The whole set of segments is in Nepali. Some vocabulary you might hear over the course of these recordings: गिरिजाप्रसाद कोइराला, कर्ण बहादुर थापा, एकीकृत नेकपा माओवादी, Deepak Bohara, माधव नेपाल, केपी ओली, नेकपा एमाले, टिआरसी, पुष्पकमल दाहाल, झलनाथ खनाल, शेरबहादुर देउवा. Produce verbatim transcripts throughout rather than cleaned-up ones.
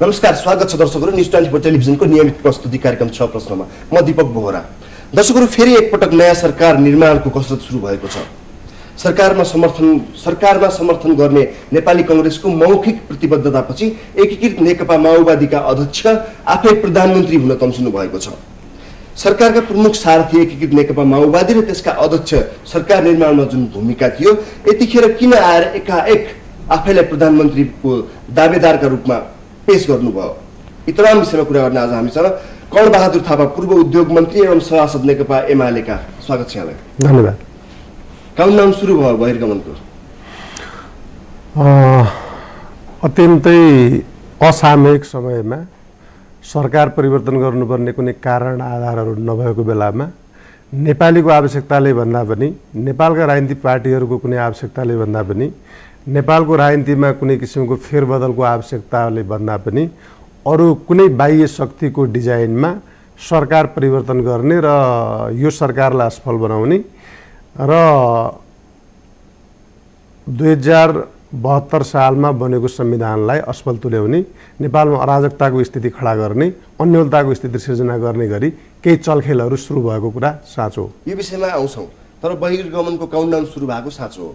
नमस्कार, स्वागत छ दर्शकहरु न्यूज ट्वेन्टी फोर टेलिभिजनको नियमित प्रस्तुति कार्यक्रम छ प्रश्नमा। म दीपक बोहरा। दर्शकहरु, फेरि एकपटक नयाँ सरकार निर्माणको कसरत सुरु भएको छ। सरकारमा समर्थन सरकारमा समर्थन गर्ने नेपाली कांग्रेसको मौखिक प्रतिबद्धतापछि एकीकृत नेकपा माओवादीका अध्यक्ष आफै प्रधानमन्त्री हुन तम्सिनु भएको छ। सरकारका प्रमुख सारथी एकीकृत नेकपा माओवादी र त्यसका अध्यक्ष सरकार निर्माणमा जुन भूमिका थियो, यतिखेर किन आएर एकाएक आफैलाई प्रधानमन्त्रीको दावेदारका रूपमा पेश गर्नुभयो? इतराम विषयमा कुरा गर्न आज हामीसँग कर्ण बहादुर थापा, पूर्व उद्योग मन्त्री एवं सभासद नेकपा एमालेका। स्वागत छ यहाँलाई। धन्यवाद। काउन्टडाउन सुरु भयो बहिर्गमनको। अत्यन्तै असामयिक समयमा सरकार परिवर्तन गर्नुपर्ने कुनै कारण आधारहरू नभएको बेलामा नेपालीको आवश्यकताले भन्दा पनि, नेपालका राजनीतिक पार्टीहरूको कुनै आवश्यकताले भन्दा पनि, नेपालको राजनीतिमा कुनै किसिमको फेरबदलको आवश्यकताले भन्दा पनि अरू कुनै बाह्य शक्तिको डिजाइनमा सरकार परिवर्तन गर्ने र यो सरकारलाई असफल बनाउने र दुई हजार बहत्तर सालमा बनेको संविधानलाई असफल तुल्याउने, नेपालमा अराजकताको स्थिति खडा गर्ने, अन्योलताको स्थिति सिर्जना गर्ने गरी केही चलखेलहरू सुरु भएको कुरा साँचो हो। यो विषयमा आउँछौँ, तर बहिर्गमनको काउन्टडाउन सुरु भएको साँचो हो।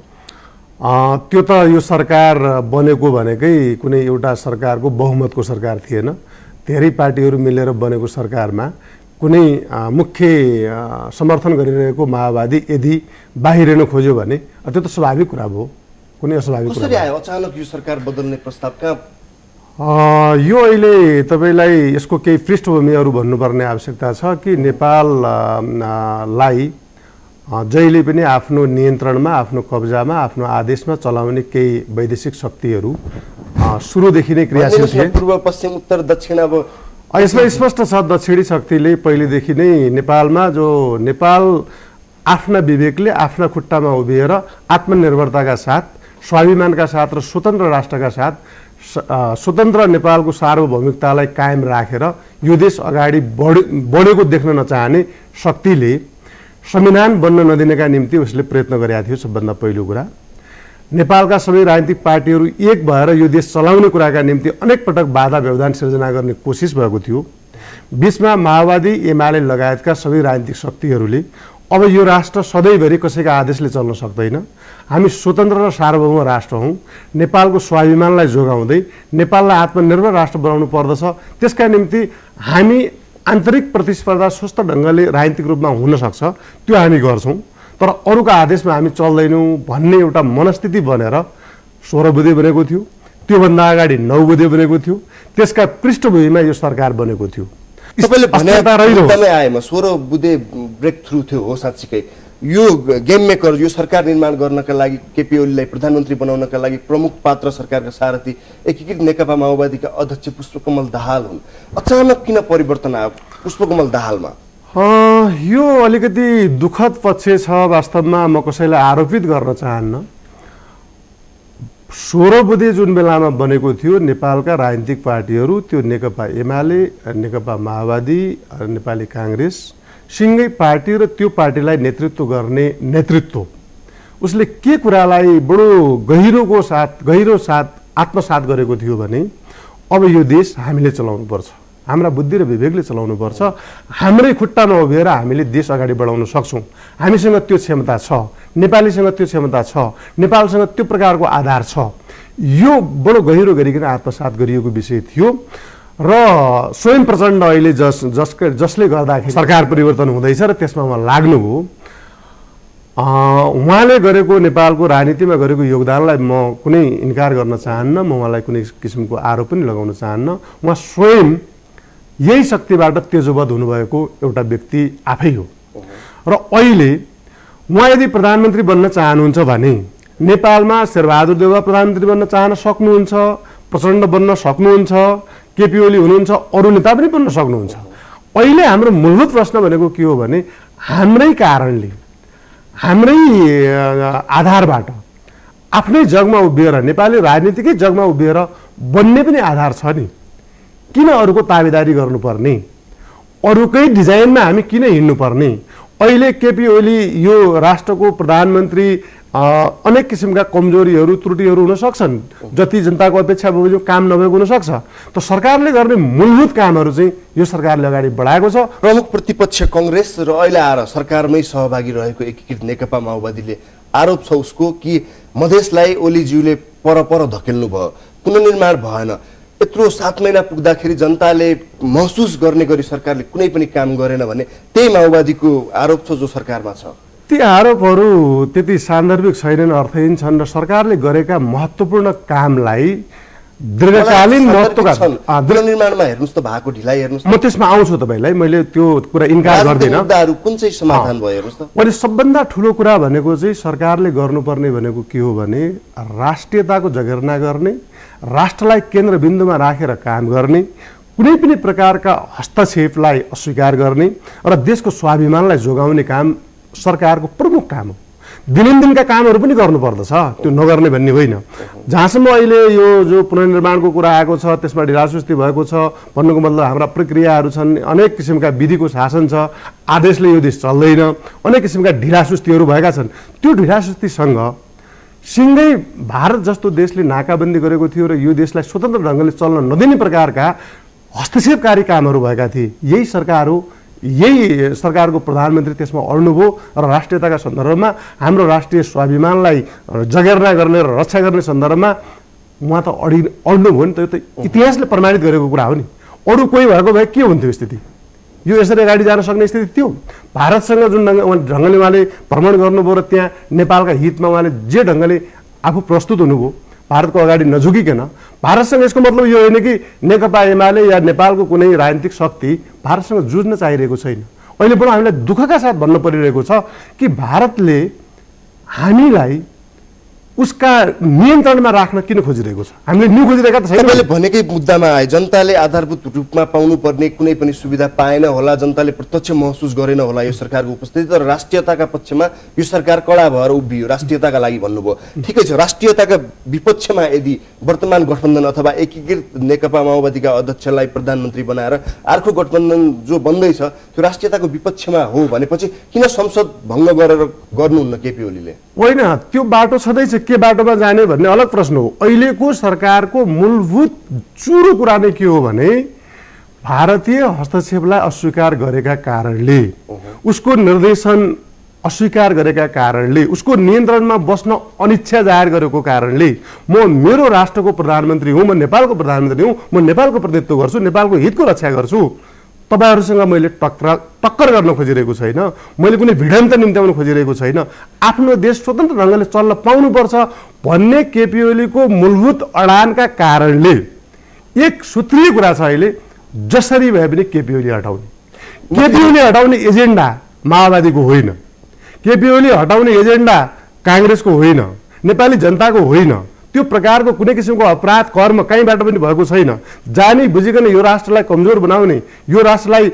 त्यो त यो सरकार बनेको भनेकै कुनै एउटा सरकारको बहुमतको सरकार थिएन। धेरै पार्टीहरू मिलेर बनेको सरकारमा कुनै मुख्य समर्थन गरिरहेको माओवादी यदि बाहिरिन खोज्यो भने त्यो त स्वाभाविक कुरा भयो, कुनै अस्वाभाविक कुरा कसरी आयो अचानक यो सरकार बदल्ने प्रस्ताव? कहाँ यो अहिले तपाईलाई यसको केही पृष्ठभूमिहरू भन्नुपर्ने आवश्यकता छ कि नेपाललाई जहिले पनि आफ्नो नियन्त्रणमा, आफ्नो कब्जामा, आफ्नो आदेशमा चलाउने केही वैदेशिक शक्तिहरू सुरुदेखि नै क्रियाशील थिए। पूर्व, पश्चिम, उत्तर, दक्षिण। अब यसमा स्पष्ट छ, दक्षिणी शक्तिले पहिलेदेखि नै नेपालमा जो नेपाल आफ्ना विवेकले आफ्ना खुट्टामा उभिएर आत्मनिर्भरताका साथ, स्वाभिमानका साथ र स्वतन्त्र राष्ट्रका साथ स्वतन्त्र नेपालको सार्वभौमिकतालाई कायम राखेर यो देश अगाडि बढ बढेको देख्न नचाहने शक्तिले संविधान बन्न नदिनका निम्ति उसले प्रयत्न गरेको थियो। सबभन्दा पहिलो कुरा, नेपालका सबै राजनीतिक पार्टीहरू एक भएर यो देश चलाउने कुराका निम्ति अनेक पटक बाधा व्यवधान सिर्जना गर्ने कोसिस भएको थियो। बीचमा माओवादी, एमाले लगायतका सबै राजनीतिक शक्तिहरूले अब यो राष्ट्र सधैँभरि कसैका आदेशले चल्न सक्दैन, हामी स्वतन्त्र र सार्वभौम राष्ट्र हौँ, नेपालको स्वाभिमानलाई जोगाउँदै नेपाललाई आत्मनिर्भर राष्ट्र बनाउनु पर्दछ, त्यसका निम्ति हामी आन्तरिक प्रतिस्पर्धा स्वस्थ ढङ्गले राजनीतिक रूपमा हुनसक्छ, त्यो हामी गर्छौँ, तर अरूका आदेशमा हामी चल्दैनौँ भन्ने एउटा मनस्थिति बनेर सोह्र बुधे बनेको थियो, त्योभन्दा अगाडि नौ बुधे बनेको थियो, त्यसका पृष्ठभूमिमा यो सरकार बनेको थियो। आएमा सोह्र बुधे ब्रेक थ्रु थियो हो साँच्चीकै। यो गेम मेकर, यो सरकार निर्माण गर्नका लागि, केपी ओलीलाई प्रधानमन्त्री बनाउनका लागि प्रमुख पात्र सरकारका सारथी एकीकृत नेकपा माओवादीका अध्यक्ष पुष्पकमल दाहाल हुन्। अचानक किन परिवर्तन आयो पुष्पकमल दाहालमा? यो अलिकति दुःखद पक्ष छ वास्तवमा, म कसैलाई आरोपित गर्न चाहन्न। सोह्र बुधे जुन बेलामा बनेको थियो, नेपालका राजनीतिक पार्टीहरू त्यो नेकपा एमाले, नेकपा माओवादी, नेपाली काङ्ग्रेस सिँगै पार्टी र त्यो पार्टीलाई नेतृत्व गर्ने नेतृत्व उसले के कुरालाई बडो गहिरोको साथ गहिरो साथ आत्मसात गरेको थियो भने अब यो देश हामीले चलाउनुपर्छ, हाम्रा बुद्धि र विवेकले चलाउनुपर्छ, हाम्रै खुट्टामा उभिएर हामीले देश अगाडि बढाउन सक्छौँ, हामीसँग त्यो क्षमता छ, नेपालीसँग त्यो क्षमता छ, नेपालसँग त्यो प्रकारको आधार छ। यो बडो गहिरो गरिकन आत्मसात गरिएको विषय थियो र स्वयं प्रचण्ड अहिले जस जस जसले गर्दाखेरि सरकार परिवर्तन हुँदैछ र त्यसमा उहाँ लाग्नुभयो, उहाँले गरेको नेपालको राजनीतिमा गरेको योगदानलाई म कुनै इन्कार गर्न चाहन्न, म उहाँलाई कुनै किसिमको आरोप पनि लगाउन चाहन्न। उहाँ स्वयं यही शक्तिबाट तेजोवध हुनुभएको एउटा व्यक्ति आफै हो र अहिले उहाँ यदि प्रधानमन्त्री बन्न चाहनुहुन्छ भने नेपालमा शेरबहादुर देउवा प्रधानमन्त्री बन्न चाहन सक्नुहुन्छ, प्रचण्ड बन्न सक्नुहुन्छ, केपी ओली हुनुहुन्छ, अरू नेता पनि बन्न सक्नुहुन्छ। अहिले हाम्रो मूलभूत प्रश्न भनेको के हो भने हाम्रै कारणले, हाम्रै आधारबाट, आफ्नै जगमा उभिएर, नेपाली राजनीतिकै जगमा उभिएर बन्ने पनि आधार छ नि, किन अरूको ताबेदारी गर्नुपर्ने, अरूकै डिजाइनमा हामी किन हिँड्नुपर्ने? अहिले केपी ओली यो राष्ट्रको प्रधानमन्त्री अनेक किसिमका कमजोरीहरू त्रुटिहरू हुन सक्छन् जति जनताको अपेक्षा बमोजिम काम नभएको हुन सक्छ। त सरकारले गर्ने मूलभूत कामहरू चाहिँ यो सरकारले अगाडि बढाएको छ। प्रमुख प्रतिपक्ष कांग्रेस र अहिले आएर सरकारमै सहभागी रहेको एकीकृत नेकपा माओवादीले आरोप छ उसको कि मधेसलाई ओलीज्यूले परपर धकेल्नु भयो, पुनर्निर्माण भएन। यत्रो सात महिना पुग्दाखेरि जनताले महसुस गर्ने गरी सरकारले कुनै पनि काम गरेन भने त्यही माओवादीको आरोप छ जो सरकारमा छ। ती आरोपहरू त्यति सान्दर्भिक छैनन्, अर्थहीन छन् र सरकारले गरेका महत्त्वपूर्ण कामलाई दीर्घकालीन महत्त्वका निर्माणमा हेर्नुस् त भएको ढिलाइ हेर्नुस्। म त्यसमा आउँछु, तपाईलाई मैले त्यो कुरा इन्कार गर्दिन। मुद्दाहरू कुन चाहिँ समाधान भयो हेर्नुस् त। अनि सबभन्दा ठुलो कुरा भनेको चाहिँ सरकारले गर्नुपर्ने भनेको के हो भने राष्ट्रियताको जगेर्ना गर्ने, राष्ट्रलाई केन्द्रबिन्दुमा राखेर काम गर्ने, कुनै पनि प्रकारका हस्तक्षेपलाई अस्वीकार गर्ने र देशको स्वाभिमानलाई जोगाउने काम सरकारको प्रमुख काम हो। दिनदिनका कामहरु पनि गर्नुपर्दछ, त्यो नगर्ने भन्ने होइन। जहाँसम्म अहिले यो जो पुनर्निर्माणको कुरा आएको छ त्यसमा ढिलासुस्ती भएको छ भन्नुको मतलब हाम्रा प्रक्रियाहरु छन्, अनेक किसिमका विधिको शासन छ, आदेशले यो देश चल्दैन, अनेक किसिमका ढिलासुस्तीहरु भएका छन्। त्यो ढिलासुस्तीसँग सिंगै भारत जस्तो देशले नाकाबन्दी गरेको थियो र यो देशलाई स्वतन्त्र ढंगले चल्न नदिने प्रकारका हस्तक्षेपकारी कामहरु भएका थिए। यही सरकार हो, यही सरकारको प्रधानमन्त्री त्यसमा अड्नुभयो र राष्ट्रियताका सन्दर्भमा हाम्रो राष्ट्रिय स्वाभिमानलाई जगेर्ना गर्ने र रक्षा गर्ने सन्दर्भमा उहाँ त अडि अड्नुभयो नि। त यो त इतिहासले प्रमाणित गरेको कुरा हो नि। अरू कोही भएको भए के हुन्थ्यो स्थिति? यो यसरी अगाडि जान सक्ने स्थिति थियो? भारतसँग जुन ढङ्गले उहाँले भ्रमण गर्नुभयो र त्यहाँ नेपालका हितमा उहाँले जे ढङ्गले आफू प्रस्तुत हुनुभयो भारतको अगाडि नझुकिकन, भारतसँग यसको मतलब यो होइन कि नेकपा एमाले या नेपालको कुनै राजनीतिक शक्ति भारतसँग जुझ्न चाहिरहेको छैन। अहिले पनि हामीलाई दुःखका साथ भन्नु परिरहेको छ कि भारतले हामीलाई उसका नियन्त्रणमा राख्न किन खोजिरहेको छ। हामीले न्यु खोजिरहेका त छैन। मैले भनेकै मुद्दामा आए, जनताले आधारभूत रूपमा पाउनुपर्ने कुनै पनि सुविधा पाएन होला, जनताले प्रत्यक्ष महसुस गरेन होला यो सरकारको उपस्थिति। तर राष्ट्रियताका पक्षमा यो सरकार कडा भएर उभियो राष्ट्रियताका लागि भन्नुभयो। ठिकै छ, राष्ट्रियताका विपक्षमा यदि वर्तमान गठबन्धन अथवा एकीकृत नेकपा माओवादीका अध्यक्षलाई प्रधानमन्त्री बनाएर अर्को गठबन्धन जो बन्दैछ त्यो राष्ट्रियताको विपक्षमा हो भनेपछि किन संसद भङ्ग गरेर गर्नुहुन्न केपी ओलीले? होइन, त्यो बाटो छँदैछ, के बाटोमा जाने भन्ने अलग प्रश्न हो। अहिलेको सरकारको मूलभूत चुरो कुरा नै के हो भने भारतीय हस्तक्षेपलाई अस्वीकार गरेका कारणले, उसको निर्देशन अस्वीकार गरेका कारणले, उसको नियन्त्रणमा बस्न अनिच्छा जाहेर गरेको कारणले म मेरो राष्ट्रको प्रधानमन्त्री हुँ, म नेपालको प्रधानमन्त्री हुँ, म नेपालको प्रतिनिधित्व गर्छु, नेपालको हितको रक्षा गर्छु, तपाईहरुसँग मैले टक्कर टक्कर गर्न खोजिरहेको छैन, मैले कुनै भिडन्त निम्त्याउन खोजिरहेको छैन, आफ्नो देश स्वतन्त्र ढंगले चल्न पाउनुपर्छ भन्ने केपी ओलीको मूलभूत अडानका कारणले एक सूत्रीय कुरा छ अहिले, जसरी भए पनि केपी ओली हटाउने। केपी ओली हटाउने एजेन्डा माओवादीको होइन, केपी ओली हटाउने एजेन्डा कांग्रेसको होइन, नेपाली जनताको होइन। त्यो प्रकारको कुनै किसिमको अपराध कर्म कहीँबाट पनि भएको छैन। जानी बुझिकन यो राष्ट्रलाई कमजोर बनाउने, यो राष्ट्रलाई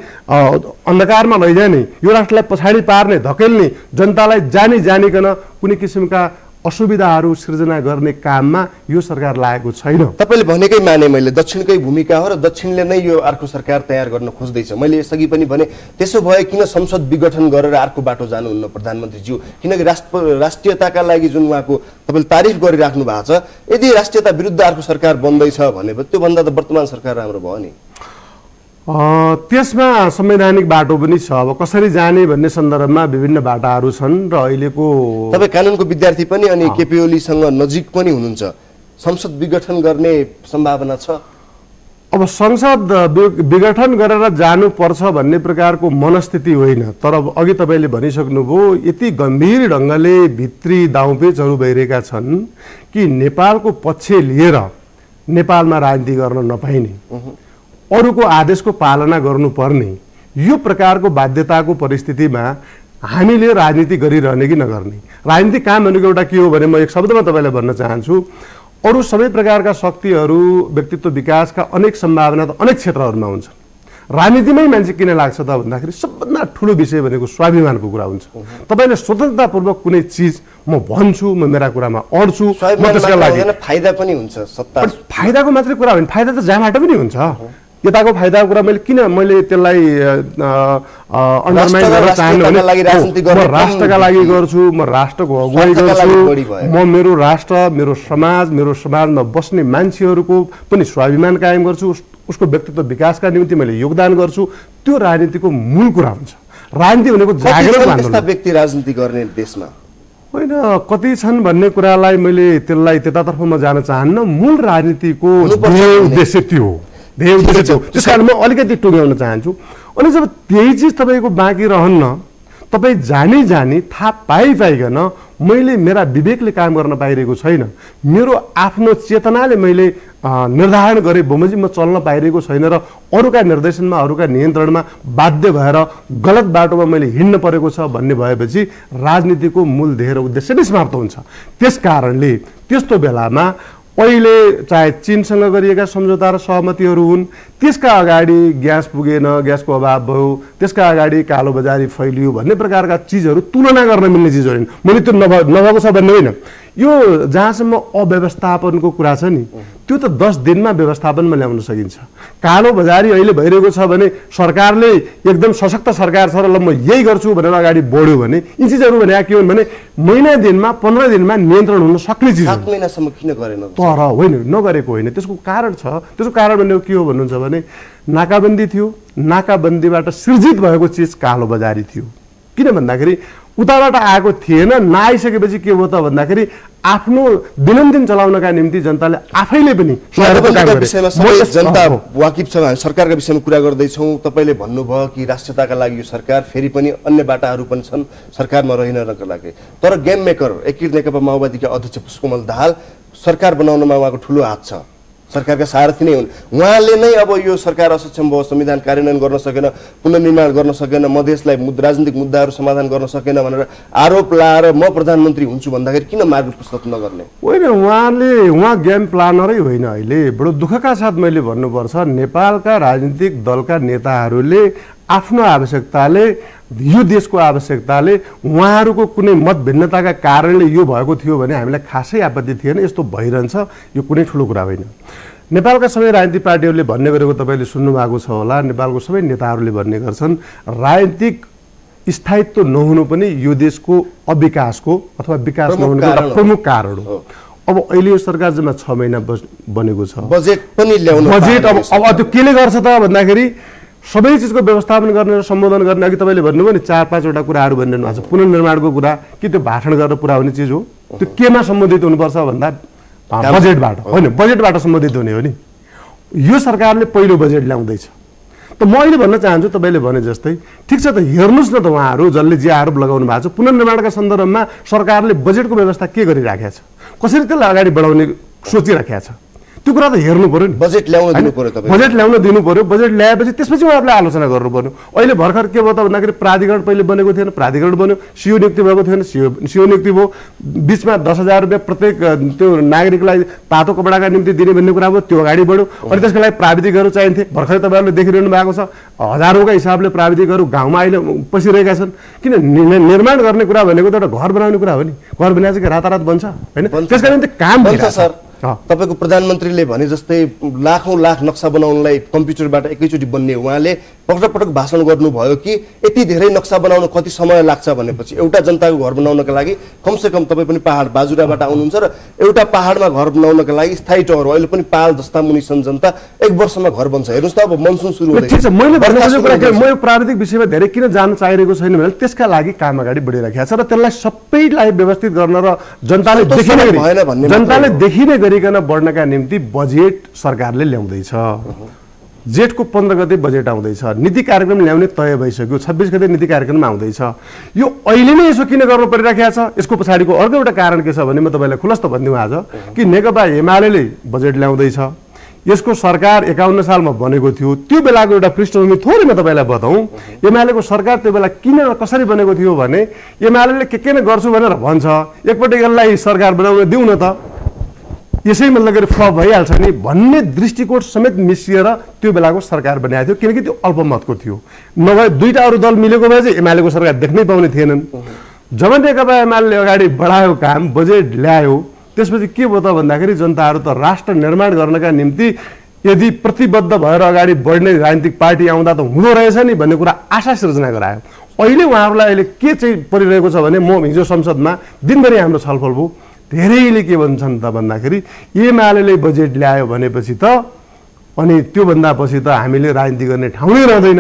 अन्धकारमा लैजाने, यो राष्ट्रलाई पछाडि पार्ने, धकेल्ने, जनतालाई जानी जानिकन कुनै किसिमका असुविधाहरू सृजना गर्ने काममा यो सरकार लागेको छैन। तपाईले भनेकै माने मैले, दक्षिणकै भूमिका हो र दक्षिणले नै यो अर्को सरकार तयार गर्न खोज्दैछ। मैले यसअघि पनि भने त्यसो भए किन संसद विघटन गरेर अर्को बाटो जानुहुन्न प्रधानमन्त्रीज्यू? किनकि राष्ट्र राष्ट्रियताका लागि जुन उहाँको तपाईले तारिफ गरिराख्नु भएको छ, यदि राष्ट्रियता विरुद्ध अर्को सरकार बन्दैछ भने त्योभन्दा त वर्तमान सरकार राम्रो भयो नि। त्यसमा संवैधानिक बाटो पनि छ। अब कसरी जाने भन्ने सन्दर्भमा विभिन्न बाटाहरू छन् र अहिलेको तपाईँ कानुनको विद्यार्थी पनि अनि केपी ओलीसँग नजिक पनि हुनुहुन्छ, संसद विघटन गर्ने सम्भावना छ? अब संसद विघटन गरेर जानुपर्छ भन्ने प्रकारको मनस्थिति होइन, तर अघि तपाईँले भनिसक्नुभयो यति गम्भीर ढङ्गले भित्री दाउपेचहरू भइरहेका छन् कि नेपालको पक्ष लिएर नेपालमा राजनीति गर्न नपाइने, अरूको आदेशको पालना गर्नुपर्ने, यो प्रकारको बाध्यताको परिस्थितिमा हामीले राजनीति गरिरहने कि नगर्ने? राजनीति काम भनेको एउटा के हो भने म एक शब्दमा तपाईलाई भन्न चाहन्छु, अरू सबै प्रकारका शक्तिहरू व्यक्तित्व विकासका अनेक सम्भावना त अनेक क्षेत्रहरूमा हुन्छन्, राजनीतिमै मान्छे किन लाग्छ त भन्दाखेरि सबभन्दा ठुलो विषय भनेको स्वाभिमानको कुरा हुन्छ। तपाईँले स्वतन्त्रतापूर्वक कुनै चिज म भन्छु, म मेरा कुरामा अड्छु, म त्यसका लागि फाइदा पनि हुन्छ। सत्ता फाइदाको मात्रै कुरा होइन, फाइदा त जामाटा पनि हुन्छ। यताको फाइदाको कुरा मैले किन मैले त्यसलाई अन्डरमाइन गर्न चाहन्छु भने म राष्ट्रका लागि गर्छु, म राष्ट्रको अगुवाई गर्छु, म मेरो राष्ट्र, मेरो समाज, मेरो समाजमा बस्ने मान्छेहरूको पनि स्वाभिमान कायम गर्छु, उसको व्यक्तित्व विकासका निम्ति मैले योगदान गर्छु। त्यो राजनीतिको मूल कुरा हुन्छ। राजनीति भनेको जागरण मात्र व्यक्ति राजनीति गर्ने देशमा होइन, कति छन् भन्ने कुरालाई मैले त्यसलाई त्यतातर्फ म जान चाहन्न। मूल राजनीतिको उद्देश्य त्यो हो, धेरै उद्देश्य थियो। त्यस कारण म अलिकति टुङ्ग्याउन चाहन्छु। अनि जब त्यही चिज तपाईँको बाँकी रहन्न, तपाईँ जानी जानी थाहा पाइपाइकन मैले मेरा विवेकले काम गर्न पाइरहेको छैन, मेरो आफ्नो चेतनाले मैले निर्धारण गरे बमोजिम म चल्न पाइरहेको छैन र अरूका निर्देशनमा, अरूका नियन्त्रणमा बाध्य भएर गलत बाटोमा मैले हिँड्न परेको छ भन्ने भएपछि राजनीतिको मूल ध्येय र उद्देश्य नै समाप्त हुन्छ। त्यस कारणले त्यस्तो बेलामा पहिले चाहे चीनसँग गरिएका सम्झौता र सहमतिहरू हुन्, त्यसका अगाडि ग्यास पुगेन, ग्यासको अभाव भयो, त्यसका अगाडि कालो बजारी फैलियो भन्ने प्रकारका चिजहरू तुलना गर्न मिल्ने चिजहरू होइन। मैले त्यो नभएको छ भन्ने होइन। यो जहाँसम्म अव्यवस्थापनको कुरा छ नि, त्यो त दस दिनमा व्यवस्थापनमा ल्याउन सकिन्छ। कालो बजारी अहिले भइरहेको छ भने सरकारले एकदम सशक्त सरकार छ र ल म यही गर्छु भनेर अगाडि बढ्यो भने यी चिजहरू भने के हुन् भने महिना दिनमा, पन्ध्र दिनमा नियन्त्रण हुन सक्ने चिज। सात महिनासम्म किन गरेन? तर होइन, नगरेको होइन, त्यसको कारण छ। त्यसको कारण भनेको के हो भन्नुहुन्छ भने नाकाबन्दी थियो, नाकाबन्दीबाट सृजित भएको चिज कालो बजारी थियो। किन भन्दाखेरि उताबाट आएको थिएन, नआइसकेपछि के हो त भन्दाखेरि आफ्नो दिनदिन चलाउनका निम्ति जनताले आफैले पनि जनता वाकिफ छ। सरकारको विषयमा कुरा गर्दैछौँ, तपाईँले भन्नुभयो कि राष्ट्रियताका लागि यो सरकार, फेरि पनि अन्य बाटाहरू पनि छन् सरकारमा रहिनका लागि। तर गेम मेकर एकीकृत नेकपा माओवादीका अध्यक्ष पुष्पकमल दाहाल सरकार बनाउनमा उहाँको ठुलो हात छ, सरकारका सारथी नै हुन्। उहाँले नै अब यो सरकार असक्षम भयो, संविधान कार्यान्वयन गर्न सकेन, पुनर्निर्माण गर्न सकेन, मधेसलाई मुद्दा राजनीतिक मुद्दाहरू समाधान गर्न सकेन भनेर आरोप लाएर म प्रधानमन्त्री हुन्छु भन्दाखेरि किन मार्ग प्रशस्त नगर्ने? होइन, उहाँले उहाँ गेम प्लानरै होइन। अहिले बडो दुःखका साथ मैले भन्नुपर्छ, नेपालका राजनीतिक दलका नेताहरूले आफ्नो आवश्यकताले, यो देशको आवश्यकताले, उहाँहरूको कुनै मतभिन्नताका कारणले यो भएको थियो भने हामीलाई खासै आपत्ति थिएन। यस्तो भइरहन्छ, यो कुनै ठुलो कुरा होइन। नेपालका सबै राजनीतिक पार्टीहरूले भन्ने गरेको तपाईँले सुन्नुभएको छ होला, नेपालको सबै नेताहरूले भन्ने गर्छन् राजनीतिक स्थायित्व नहुनु पनि यो देशको अविकासको अथवा विकास नहुनुको एउटा प्रमुख कारण हो। अब अहिले यो सरकार जम्मा छ महिना बनेको छ, बजेट पनि ल्याउनु, बजेट अब अब त्यो केले गर्छ त भन्दाखेरि सबै चिजको व्यवस्थापन गर्ने र सम्बोधन गर्ने। अघि तपाईँले भन्नुभयो नि चार पाँचवटा कुराहरू भनिरहनु भएको छ। पुनर्निर्माणको कुरा कि त्यो भाषण गरेर पुरा हुने चिज हो? त्यो केमा सम्बोधित हुनुपर्छ भन्दा बजेटबाट होइन, बजेटबाट सम्बोधित हुने हो नि। यो सरकारले पहिलो बजेट ल्याउँदैछ, त म अहिले भन्न चाहन्छु तपाईँले भने जस्तै ठिक छ, त हेर्नुहोस् न त उहाँहरू जसले जे आरोप लगाउनु भएको छ, पुनर्निर्माणका सन्दर्भमा सरकारले बजेटको व्यवस्था के गरिराखेको छ, कसरी त्यसलाई अगाडि बढाउने सोचिराखेको छ, त्यो कुरा त हेर्नु पर्यो नि। बजेट ल्याउन दिनु पर्यो, तपाईँ बजेट ल्याउन दिनु पर्यो। बजेट ल्याएपछि त्यसपछि उहाँहरूले आलोचना गर्नु पर्यो। अहिले भर्खर के भयो त भन्दाखेरि प्राधिकरण पहिले बनेको थिएन, प्राधिकरण बन्यो, सिओ नियुक्ति भएको थिएन, सिओ सिओ नियुक्ति भयो, बिचमा दस हजार रुपियाँ प्रत्येक त्यो नागरिकलाई तातो कपडाका निम्ति दिने भन्ने कुरा भयो, त्यो अगाडि बढ्यो। अनि त्यसको लागि प्राविधिकहरू चाहिन्थे, भर्खरै तपाईँहरूले देखिरहनु भएको छ हजारौँका हिसाबले प्राविधिकहरू गाउँमा अहिले पसिरहेका छन्। किन निर्माण गर्ने कुरा भनेको त एउटा घर बनाउने कुरा हो नि, घर बनाएपछि रातारात बन्छ होइन, त्यसका निम्ति काम हुन्छ। सर तपाईको प्रधानमन्त्रीले भने जस्तै लाखौं लाख नक्सा बनाउनलाई कम्प्युटरबाट एकैचोटि बन्ने, उहाँले पटक पटक भाषण गर्नुभयो कि यति धेरै नक्सा बनाउन कति समय लाग्छ भनेपछि एउटा जनताको घर बनाउनका लागि कमसेकम तपाईँ पनि पहाड बाजुराबाट आउनुहुन्छ र एउटा पहाडमा घर बनाउनका लागि स्थायी टहरो अहिले पनि पाल जस्ता मुनि छन् जनता, एक वर्षमा घर बन्छ। हेर्नुहोस् त, अब मनसुन सुरु हुँदैछ। मैले भन्ने कुरा के, म यो प्राविधिक विषयमा धेरै किन जान चाहिरहेको छैन भने त्यसका लागि काम अगाडि बढिराखेको छ र त्यसलाई सबैलाई व्यवस्थित गर्न र जनताले देखिने गरी जनताले देखिने गरिकन बढ्नका निम्ति बजेट सरकारले ल्याउँदैछ। जेठको पन्ध्र गते बजेट आउँदैछ, नीति कार्यक्रम ल्याउने तय भइसक्यो, छब्बिस गते नीति कार्यक्रम आउँदैछ। यो अहिले नै यसो किन गर्नु परिरहेको छ? यसको पछाडिको अर्को एउटा कारण के छ भने म तपाईँलाई खुलस्त भनिदिउँ आज कि नेकपा एमाले बजेट ल्याउँदैछ। यसको सरकार एकाउन्न सालमा बनेको थियो, त्यो बेलाको एउटा पृष्ठभूमि थोरै म तपाईँलाई बताउँ। एमालेको सरकार त्यो बेला किन र कसरी बनेको थियो भने एमाले के के नै गर्छु भनेर भन्छ, एकपल्ट यसलाई सरकार बनाउन दिउँ न त, यसै मतलब के फ्लप भइहाल्छ नि भन्ने दृष्टिकोण समेत मिसिएर त्यो बेलाको सरकार बनाएको थियो। किनकि त्यो अल्पमतको थियो, नभए दुईवटा अरू दल मिलेको भए चाहिँ एमालेको सरकार देख्नै पाउने थिएनन्। जब नेकपा एमाले अगाडि बढायो काम, बजेट ल्यायो, त्यसपछि के भयो त भन्दाखेरि जनताहरू त राष्ट्र निर्माण गर्नका निम्ति यदि प्रतिबद्ध भएर अगाडि बढ्ने राजनीतिक पार्टी आउँदा त हुँदो रहेछ नि भन्ने कुरा आशा सिर्जना गरायो। अहिले उहाँहरुलाई अहिले के चाहिँ परिरहेको छ भने म हिजो संसदमा दिनभरि हाम्रो छलफल भयो। धेरैले के भन्छन् त भन्दाखेरि एमालेले बजेट ल्यायो भनेपछि त अनि त्यो भन्दा पछि त हामीले राजनीति गर्ने ठाउँ नै रहदैन।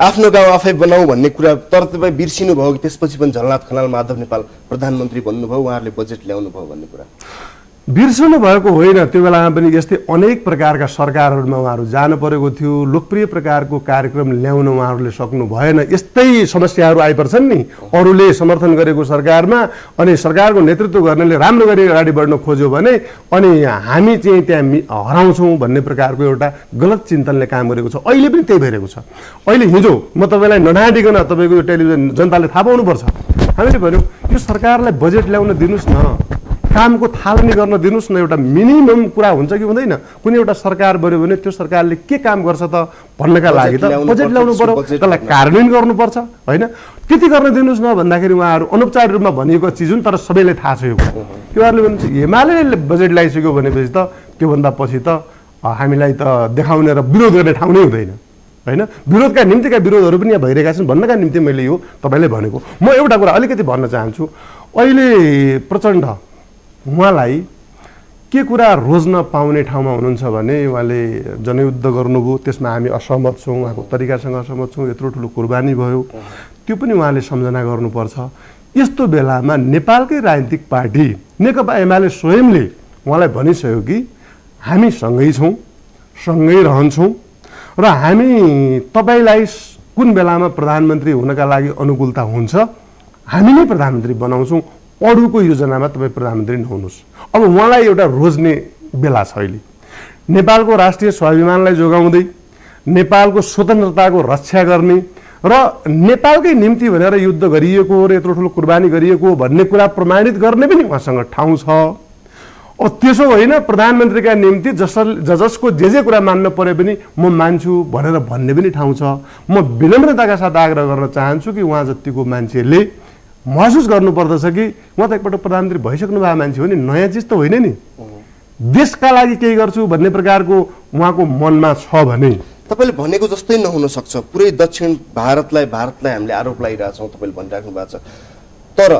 आफ्नो गाउँ आफै बनाऊ भन्ने कुरा तर तपाई बिर्सिनु भयो कि त्यसपछि पनि झलनाथ खनाल माधव नेपाल प्रधानमन्त्री बन्नुभयो, उहाँहरूले बजेट ल्याउनु भयो भन्ने कुरा बिर्सनु भएको होइन। त्यो बेलामा पनि यस्तै अनेक प्रकारका सरकारहरूमा उहाँहरू जानु परेको थियो, लोकप्रिय प्रकारको कार्यक्रम ल्याउन उहाँहरूले सक्नु भएन। यस्तै समस्याहरू आइपर्छन् नि, अरूले समर्थन गरेको सरकारमा अनि सरकारको नेतृत्व गर्नेले राम्रो गरी अगाडि बढ्न खोज्यो भने अनि हामी चाहिँ त्यहाँ हराउँछौँ भन्ने प्रकारको एउटा गलत चिन्तनले काम गरेको छ। अहिले पनि त्यही भइरहेको छ। अहिले हिजो म तपाईँलाई नढाँटिकन तपाईँको यो टेलिभिजन जनताले थाहा पाउनुपर्छ, हामीले भन्यौँ यो सरकारलाई बजेट ल्याउन दिनुहोस् न, काम को थालनी गर्न दिनुस् न। एउटा मिनिमम कुरा हुन्छ कि हुँदैन? कुनै एउटा सरकार बन्यो भने त्यो सरकारले के काम गर्छ त भन्नका लागि त बजेट ल्याउनु पर्यो, त्यसलाई कार्यान्वयन गर्नुपर्छ होइन? त्यति गर्न दिनुस् न भन्दाखेरि उहाँहरू अनौपचारिक रूपमा भनिएको चिज हुन् तर सबैले थाहा छ यो कुरा। त्योहरूले भन्छ हिमालयले बजेट ल्याइसक्यो भनेपछि त त्योभन्दा पछि त हामीलाई त देखाउने र विरोध गर्ने ठाउँ नै हुँदैन हैन? विरोधका निम्तिका विरोधहरू पनि यहाँ भइरहेका छन् भन्नका निम्ति मैले यो तपाईलाई भनेको। म एउटा कुरा अलिकति भन्न चाहन्छु, अहिले प्रचण्ड उहाँलाई के कुरा रोज्न पाउने ठाउँमा हुनुहुन्छ भने उहाँले जनयुद्ध गर्नुभयो, त्यसमा हामी असहमत छौँ, उहाँको तरिकासँग असहमत छौँ, यत्रो ठुलो कुर्बानी भयो, त्यो पनि उहाँले सम्झना गर्नुपर्छ। यस्तो बेलामा नेपालकै राजनीतिक पार्टी नेकपा एमाले स्वयंले उहाँलाई भनिसक्यो कि हामी सँगै छौँ, सँगै रहन्छौँ र हामी तपाईँलाई कुन बेलामा प्रधानमन्त्री हुनका लागि अनुकूलता हुन्छ हामी नै प्रधानमन्त्री बनाउँछौँ, अरूको योजनामा तपाईँ प्रधानमन्त्री नहुनुहोस्। अब उहाँलाई एउटा रोज्ने बेला छ। अहिले नेपालको राष्ट्रिय स्वाभिमानलाई जोगाउँदै नेपालको स्वतन्त्रताको रक्षा गर्ने र नेपालकै निम्ति भनेर युद्ध गरिएको र यत्रो ठुलो कुर्बानी गरिएको भन्ने कुरा प्रमाणित गर्ने पनि उहाँसँग ठाउँ छ। अब त्यसो होइन प्रधानमन्त्रीका निम्ति जस जसको जे जे कुरा मान्न परे पनि म मान्छु भनेर भन्ने पनि ठाउँ छ। म विनम्रताका साथ आग्रह गर्न चाहन्छु कि उहाँ जतिको मान्छेहरूले महसुस गर्नुपर्दछ कि उहाँ त एकपल्ट प्रधानमन्त्री भइसक्नु भएको मान्छे हो नि, नयाँ चिज त होइन नि, देशका लागि केही गर्छु भन्ने प्रकारको उहाँको मनमा छ भने तपाईँले भनेको जस्तै नहुन सक्छ। पुरै दक्षिण भारतलाई भारतलाई हामीले आरोप लगाइरहेछौँ, तपाईँले भनिराख्नु भएको छ, तर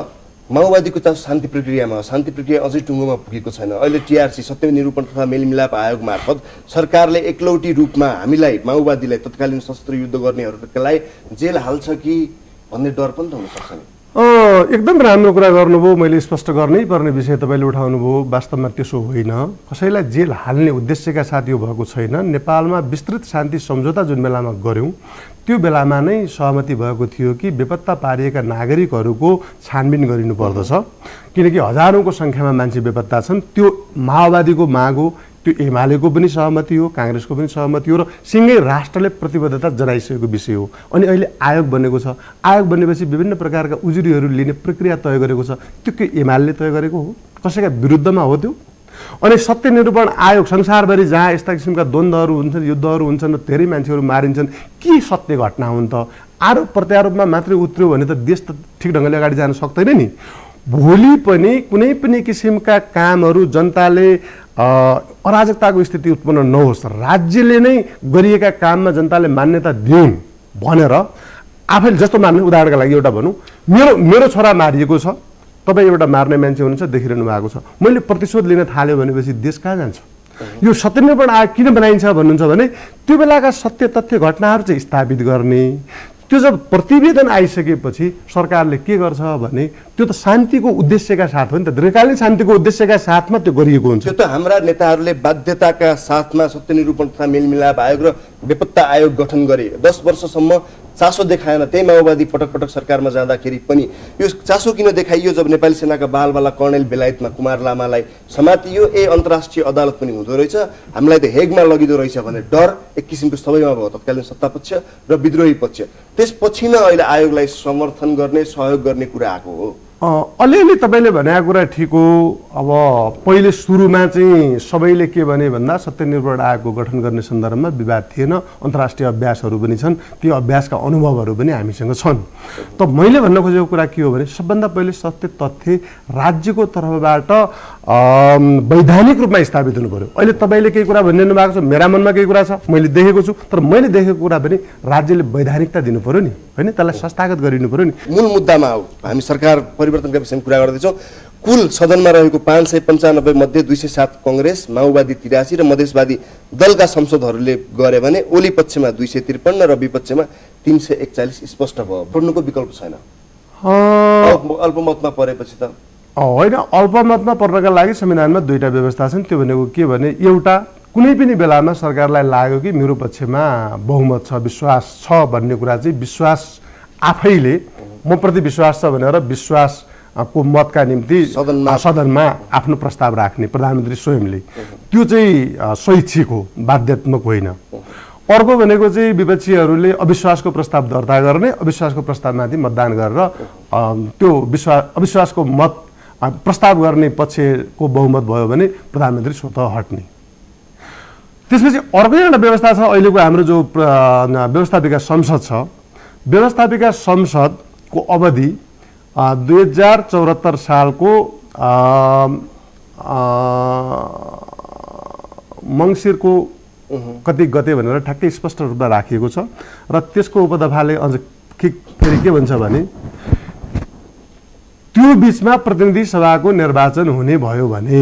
माओवादीको त शान्ति प्रक्रियामा शान्ति प्रक्रिया अझै टुङ्गोमा पुगेको छैन। अहिले टिआरसी सत्य निरूपण तथा मेलमिलाप आयोग मार्फत सरकारले एकलौटी रूपमा हामीलाई माओवादीलाई तत्कालीन सशस्त्र युद्ध गर्नेहरूका लागि जेल हाल्छ कि भन्ने डर पनि त हुन सक्छ नि। एकदम राम्रो कुरा गर्नुभयो, मैले स्पष्ट गर्नै पर्ने विषय तपाईँले उठाउनुभयो। वास्तवमा त्यसो होइन, कसैलाई जेल हाल्ने उद्देश्यका साथ यो भएको छैन। नेपालमा विस्तृत शान्ति सम्झौता जुन बेलामा गऱ्यौँ त्यो बेलामा नै सहमति भएको थियो कि बेपत्ता पारिएका नागरिकहरूको छानबिन गरिनुपर्दछ, किनकि हजारौँको सङ्ख्यामा मान्छे बेपत्ता छन्। त्यो माओवादीको माग हो, त्यो एमालेको पनि सहमति हो, काङ्ग्रेसको पनि सहमति हो र सिँगै राष्ट्रले प्रतिबद्धता जनाइसकेको विषय हो। अनि अहिले आयोग बनेको छ, आयोग बनेपछि विभिन्न प्रकारका उजुरीहरू लिने प्रक्रिया तय गरेको छ, त्यो के एमाले तय गरेको हो, कसैका विरुद्धमा हो त्यो? अनि सत्य निरूपण आयोग संसारभरि जहाँ यस्ता किसिमका द्वन्द्वहरू हुन्छन्, युद्धहरू हुन्छन्, धेरै मान्छेहरू मारिन्छन्, के सत्य घटना हुन् त? आरोप प्रत्यारोपमा मात्रै उत्रियो भने त देश त ठिक ढङ्गले अगाडि जान सक्दैन नि। भोलि पनि कुनै पनि किसिमका कामहरू जनताले अराजकताको स्थिति उत्पन्न नहोस्, राज्यले नै गरिएका काममा जनताले मान्यता दिउन् भनेर आफैले जस्तो मान्ने। उदाहरणका लागि एउटा भनौँ, मेरो मेरो छोरा मारिएको छ, तपाईँ एउटा मार्ने मान्छे हुनुहुन्छ, देखिरहनु भएको छ, मैले प्रतिशोध लिन थाल्यो भनेपछि देश कहाँ जान्छ? यो सत्यनिरूपण आयोग किन बनाइन्छ भन्नुहुन्छ भने त्यो बेलाका सत्य तथ्य घटनाहरू चाहिँ स्थापित गर्ने। त्यो जब प्रतिवेदन आइसकेपछि सरकारले के गर्छ भने त्यो त शान्तिको उद्देश्यका साथ हो नि त, दीर्घकालीन शान्तिको उद्देश्यका साथमा त्यो गरिएको हुन्छ। त्यो त हाम्रा नेताहरूले बाध्यताका साथमा सत्यनिरूपण तथा मेलमिलाप आयोग र बेपत्ता आयोग गठन गरे, दस वर्षसम्म चासो देखाएन। त्यही माओवादी पटक पटक सरकारमा जाँदाखेरि पनि यो चासो किन देखाइयो? जब नेपाली सेनाका बालबाला कर्णेल बेलायतमा कुमार लामालाई समातियो, ए अन्तर्राष्ट्रिय अदालत पनि हुँदो रहेछ, हामीलाई त हेगमा लगिँदो रहेछ भन्ने डर एक किसिमको सबैमा भयो, तत्कालीन सत्तापक्ष र विद्रोही पक्ष। त्यसपछि नै अहिले आयोगलाई समर्थन गर्ने, सहयोग गर्ने कुरा आएको हो। अलिअलि तपाईले भनेको कुरा ठीक हो। अब पहिले सुरुमा चाहिँ सबैले के भने भन्दा सत्यनिर्भर आयोगको गठन गर्ने सन्दर्भमा विवाद थिएन। अन्तर्राष्ट्रिय अभ्यासहरू पनि छन्, त्यो अभ्यासका अनुभवहरू पनि हामीसँग छन्। त मैले भन्न खोजेको कुरा के हो भने सबभन्दा पहिले सत्य तथ्य राज्यको तर्फबाट वैधानिक रूपमा स्थापित हुनु पर्यो। अहिले तपाईले केही कुरा भनिरहनु भएको छ, मेरा मनमा केही कुरा छ, मैले देखेको छु, तर मैले देखेको कुरा पनि राज्यले वैधानिकता दिनु पर्यो नि, हैन? त्यसलाई संस्थागत गरिनु पर्यो नि। मूल मुद्दामा आऊ, हामी सरकार परिवर्तनका विषयमा कुरा गर्दैछौँ। कुल सदनमा रहेको पांच सौ पंचानब्बे मध्ये दुई सौ सात कांग्रेस, माओवादी तिरासी र मधेसवादी दलका सांसदहरूले गरे भने ओली पक्षमा दुई सौ त्रिपन्न र विपक्षमा तीन सौ एकचालीस स्पष्ट भयो। पढ्नुको विकल्प छैन। अल्पमतमा परेपछि त होइन, अल्पमतमा पर्नका लागि संविधानमा दुईटा व्यवस्था छन्। त्यो भनेको के भने एउटा कुनै पनि बेलामा सरकारलाई लाग्यो कि मेरो पक्षमा बहुमत छ, विश्वास छ भन्ने कुरा चाहिँ विश्वास आफैले म प्रति विश्वास छ भनेर विश्वास को मतका निम्ति सदनमा आफ्नो प्रस्ताव राख्ने प्रधानमन्त्री स्वयंले, त्यो चाहिँ स्वैच्छिक हो, बाध्यत्मक होइन। अर्को भनेको चाहिँ विपक्षीहरूले अविश्वासको प्रस्ताव दर्ता गर्ने, अविश्वासको प्रस्तावमाथि मतदान गरेर त्यो विश्वास अविश्वासको मत प्रस्ताव गर्ने पक्षको बहुमत भयो भने प्रधानमन्त्री स्वतः हट्ने। त्यसपछि अर्को एउटा व्यवस्था छ, अहिलेको हाम्रो जो व्यवस्थापिका संसद छ, व्यवस्थापिका संसद को अवधि दुई हजार चौहत्तर साल को मंसिर को कति गते भनेर ठ्याक्कै स्पष्ट रूपमा राखिएको छ र त्यसको उपदफाले अझ फेरि के भन्छ भने त्यो बीचमा प्रतिनिधि सभाको निर्वाचन हुने भयो भने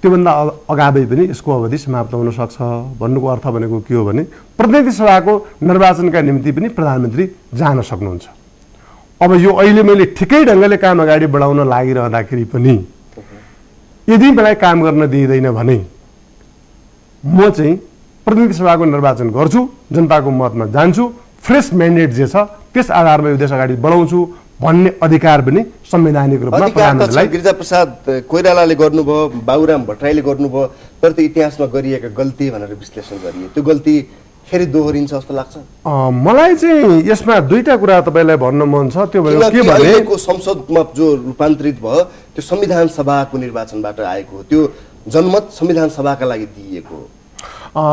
त्योभन्दा अगावै पनि यसको अवधि समाप्त हुन सक्छ। भन्नुको अर्थ भनेको के हो भने प्रतिनिधि सभाको निर्वाचनका निम्ति पनि प्रधानमन्त्री जान सक्नुहुन्छ। अब यो अहिले मैले ठिकै ढङ्गले काम अगाडि बढाउन लागिरहँदाखेरि पनि यदि मलाई काम गर्न दिइँदैन भने म चाहिँ प्रतिनिधि सभाको निर्वाचन गर्छु, जनताको मतमा जान्छु, फ्रेस म्यान्डेट जे छ त्यस आधारमा यो देश अगाडि बढाउँछु भन्ने अधिकार पनि संवैधानिक रूपमा प्रधानमन्त्रीलाई। गिरिजाप्रसाद कोइरालाले गर्नुभयो, बाबुराम भट्टराईले गर्नुभयो, तर त्यो इतिहासमा गरिएका गल्ती भनेर विश्लेषण गरिए, त्यो गल्ती फेरि दोहोरिन्छ जस्तो लाग्छ मलाई। चाहिँ यसमा दुईटा कुरा तपाईलाई भन्न मन छ। त्यो भनेको के भने अहिलेको संसदमा जो रूपान्तरित भयो त्यो संविधान सभाको निर्वाचनबाट आएको हो, त्यो जनमत संविधान सभाका लागि दिएको हो।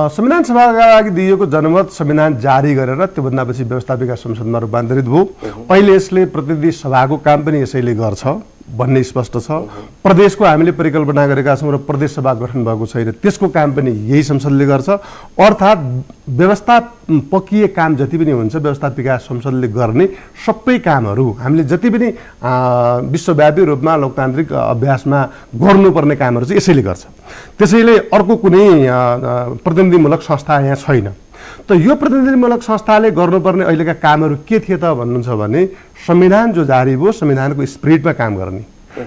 संविधान सभाका लागि दिएको जनमत संविधान जारी गरेर त्योभन्दा पछि व्यवस्थापिका संसदमा रूपान्तरित भयो। अहिले यसले प्रतिनिधि सभाको काम पनि यसैले गर्छ भन्ने स्पष्ट छ। प्रदेशको हामीले परिकल्पना गरेका छौँ र प्रदेश सभा गठन भएको छैन, त्यसको काम पनि यही संसदले गर्छ। अर्थात् व्यवस्थापकीय काम जति पनि हुन्छ व्यवस्थापिका संसदले गर्ने सबै कामहरू हामीले जति पनि विश्वव्यापी रूपमा लोकतान्त्रिक अभ्यासमा गर्नुपर्ने कामहरू चाहिँ यसैले गर्छ। त्यसैले अर्को कुनै प्रतिनिधिमूलक संस्था यहाँ छैन। त यो प्रतिनिधिमूलक संस्थाले गर्नुपर्ने अहिलेका कामहरू के थिए त भन्नुहुन्छ भने संविधान जो जारी भयो संविधानको स्पिरिटमा काम गर्ने।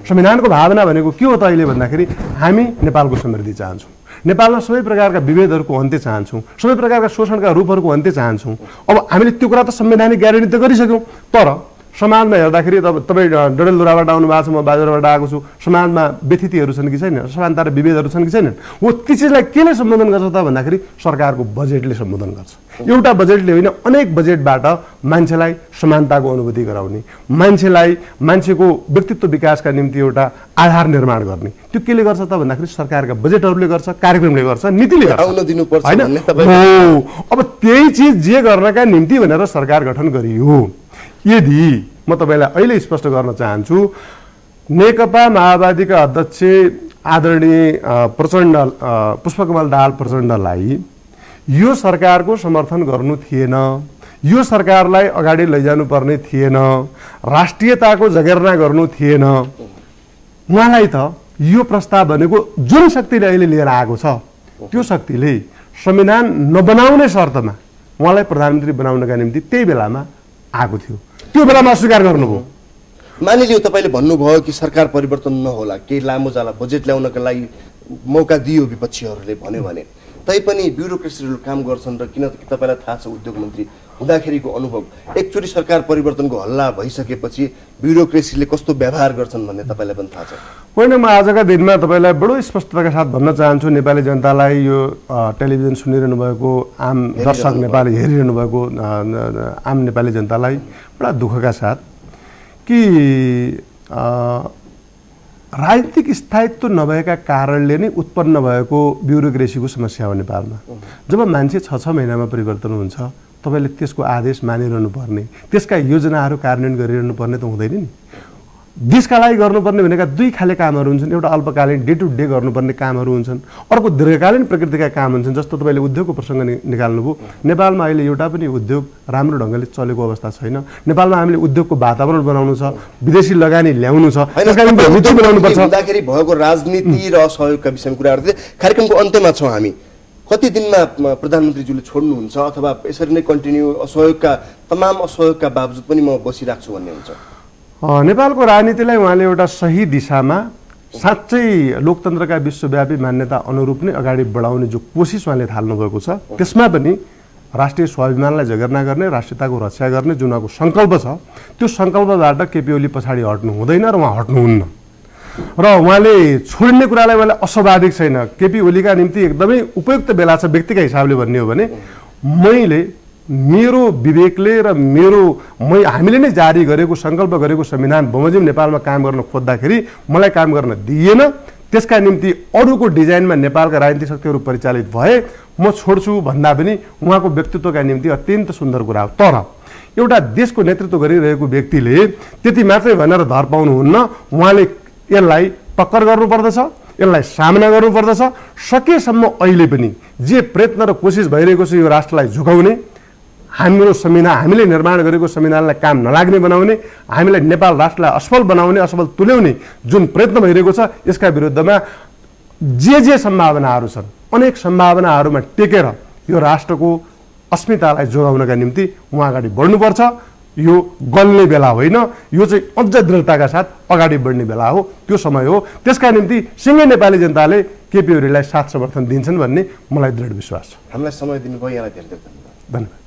संविधानको भावना भनेको के हो त अहिले भन्दाखेरि हामी नेपालको समृद्धि चाहन्छौँ, नेपालमा सबै प्रकारका विभेदहरूको अन्त्य चाहन्छौँ, सबै प्रकारका शोषणका रूपहरूको अन्त्य चाहन्छौँ। अब हामीले त्यो कुरा त संवैधानिक ग्यारेन्टी त गरिसक्यौँ, तर समाजमा हेर्दाखेरि त तपाईँ डडेलधुराबाट आउनु भएको छ, म बाजुराबाट आएको छु, समाजमा व्यथितिहरू छन् कि छैन, समानता र विभेदहरू छन् कि छैनन्? हो, ती चिजलाई केले सम्बोधन गर्छ त भन्दाखेरि सरकारको बजेटले सम्बोधन गर्छ। एउटा बजेटले होइन, अनेक बजेटबाट मान्छेलाई समानताको अनुभूति गराउने, मान्छेलाई मान्छेको व्यक्तित्व विकासका निम्ति एउटा आधार निर्माण गर्ने, त्यो केले गर्छ त भन्दाखेरि सरकारका बजेटहरूले गर्छ, कार्यक्रमले गर्छ, नीतिले गर्छ, होइन? अब त्यही चिज जे गर्नका निम्ति भनेर सरकार गठन गरियो। यदि म तपाईलाई अहिले स्पष्ट गर्न चाहन्छु, नेकपा माओवादीका अध्यक्ष आदरणीय प्रचण्ड पुष्पकमल दाहाल प्रचण्डलाई यो सरकारको समर्थन गर्नु थिएन, यो सरकारलाई अगाडि लैजानुपर्ने थिएन, राष्ट्रियताको जगेर्ना गर्नु थिएन। उहाँलाई त यो प्रस्ताव भनेको जुन शक्तिले अहिले लिएर आएको छ त्यो शक्तिले संविधान नबनाउने शर्तमा उहाँलाई प्रधानमन्त्री बनाउनका निम्ति त्यही बेलामा आएको थियो, त्यो बेलामा स्वीकार गर्नुभयो। मानिलियो तपाईँले भन्नुभयो कि सरकार परिवर्तन नहोला, केही लामो जाला बजेट ल्याउनका लागि मौका दियो विपक्षीहरूले भन्यो भने, तैपनि ब्युरोक्रेसीहरू काम गर्छन् र किन तपाईँलाई थाहा छ उद्योग मन्त्री हुँदाखेरिको अनुभव, एकचोटि सरकार परिवर्तनको हल्ला भइसकेपछि ब्युरोक्रेसीले कस्तो व्यवहार गर्छन् भन्ने तपाईँलाई पनि थाहा छ होइन? म आजका दिनमा तपाईँलाई बडो स्पष्टताका साथ भन्न चाहन्छु, नेपाली जनतालाई, यो टेलिभिजन सुनिरहनु भएको आम दर्शक नेपाली हेरिरहनु भएको आम नेपाली जनतालाई बडा दुःखका साथ कि राजनीतिक स्थायित्व नभएका कारणले नै उत्पन्न भएको ब्युरोक्रेसीको समस्या हो नेपालमा। जब मान्छे छ छ महिनामा परिवर्तन हुन्छ तपाईले त्यसको आदेश मानिरहनु पर्ने, त्यसका योजनाहरू कार्यान्वयन गरिरहनु पर्ने त हुँदैन नि। देशका लागि गर्नुपर्ने भनेका दुई खाले कामहरू हुन्छन्, एउटा अल्पकालीन डे टु डे गर्नुपर्ने कामहरू हुन्छन्, अर्को दीर्घकालीन प्रकृतिका काम हुन्छन्। जस्तो तपाईले उद्योगको प्रसङ्ग निकाल्नुभयो, नेपालमा अहिले एउटा पनि उद्योग राम्रो ढंगले चलेको अवस्था छैन। नेपालमा हामीले उद्योगको वातावरण बनाउनु छ, विदेशी लगानी ल्याउनु छ, त्यसका लागि नीति बनाउनु पर्छ। हुँदाखेरि भएको राजनीति र सहयोगका विषयमा कुरा गर्दै कार्यक्रमको अन्त्यमा छौं हामी। कति दिनमा प्रधानमन्त्रीज्यूले छोड्नुहुन्छ अथवा यसरी नै कन्टिन्यू असहयोगका तमाम असहयोगका बावजुद पनि म बसिराख्छु भन्ने हुन्छ? नेपालको राजनीतिलाई उहाँले एउटा सही दिशामा साँच्चै लोकतन्त्रका विश्वव्यापी मान्यता अनुरूप नै अगाडि बढाउने जो कोसिस उहाँले थाल्नुभएको छ त्यसमा पनि राष्ट्रिय स्वाभिमानलाई जगेर्ना गर्ने, राष्ट्रियताको रक्षा गर्ने जुन उहाँको सङ्कल्प छ त्यो सङ्कल्पबाट केपी ओली पछाडि हट्नु हुँदैन र उहाँ हट्नुहुन्न र उहाँले छोड्ने कुरालाई उहाँले अस्वाभाविक छैन। केपी ओलीका निम्ति एकदमै उपयुक्त बेला छ। व्यक्तिका हिसाबले भन्ने हो भने मैले मेरो विवेकले र मेरो म हामीले नै जारी गरेको सङ्कल्प गरेको संविधान बमोजिम नेपालमा काम गर्न खोज्दाखेरि मलाई काम गर्न दिइएन, त्यसका निम्ति अरूको डिजाइनमा नेपालका राजनीतिक शक्तिहरू परिचालित भए म छोड्छु भन्दा पनि उहाँको व्यक्तित्वका निम्ति अत्यन्त सुन्दर कुरा हो। तर एउटा देशको नेतृत्व गरिरहेको व्यक्तिले त्यति मात्रै भनेर धर पाउनुहुन्न, उहाँले यसलाई टक्कर गर्नुपर्दछ, यसलाई सामना गर्नुपर्दछ। सकेसम्म अहिले पनि जे प्रयत्न र कोसिस भइरहेको छ यो राष्ट्रलाई झुकाउने, हाम्रो संविधान हामीले निर्माण गरेको संविधानलाई काम नलाग्ने बनाउने, हामीलाई नेपाल राष्ट्रलाई असफल बनाउने, असफल तुल्याउने जुन प्रयत्न भइरहेको छ यसका विरुद्धमा जे जे सम्भावनाहरू छन् अनेक सम्भावनाहरूमा टेकेर यो राष्ट्रको अस्मितालाई जोगाउनका निम्ति उहाँ अगाडि बढ्नुपर्छ। यो गल्ने बेला होइन, यो चाहिँ अझ दृढताका साथ अगाडि बढ्ने बेला हो, त्यो समय हो। त्यसका निम्ति सिङ्गै नेपाली जनताले केपी ओलीलाई साथ समर्थन दिन्छन् भन्ने मलाई दृढ विश्वास छ। हामीलाई समय दिनुभयो, यहाँलाई धेरै धेरै धन्यवाद।